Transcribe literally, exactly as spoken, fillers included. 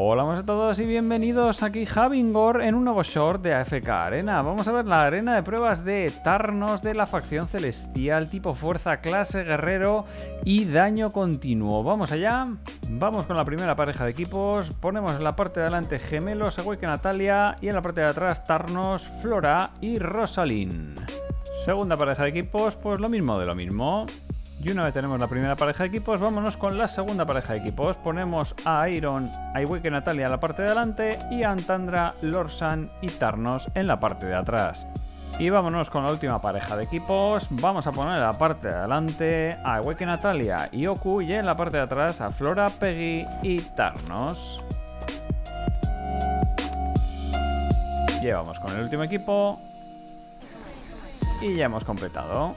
Hola, buenas a todos y bienvenidos aquí Javingor en un nuevo short de A F K Arena. Vamos a ver la arena de pruebas de Tarnos de la facción celestial, tipo fuerza, clase guerrero y daño continuo. Vamos allá, vamos con la primera pareja de equipos. Ponemos en la parte de adelante gemelos, Agüeca, Natalia, y en la parte de atrás Tarnos, Flora y Rosalín. Segunda pareja de equipos, pues lo mismo de lo mismo. Y una vez tenemos la primera pareja de equipos, vámonos con la segunda pareja de equipos. Ponemos a Iron, a Iwake, Natalia en la parte de delante y a Antandra, Lorsan y Tarnos en la parte de atrás. Y vámonos con la última pareja de equipos. Vamos a poner en la parte de adelante a Iwake, Natalia y Oku, y en la parte de atrás a Flora, Peggy y Tarnos. Llevamos con el último equipo y ya hemos completado.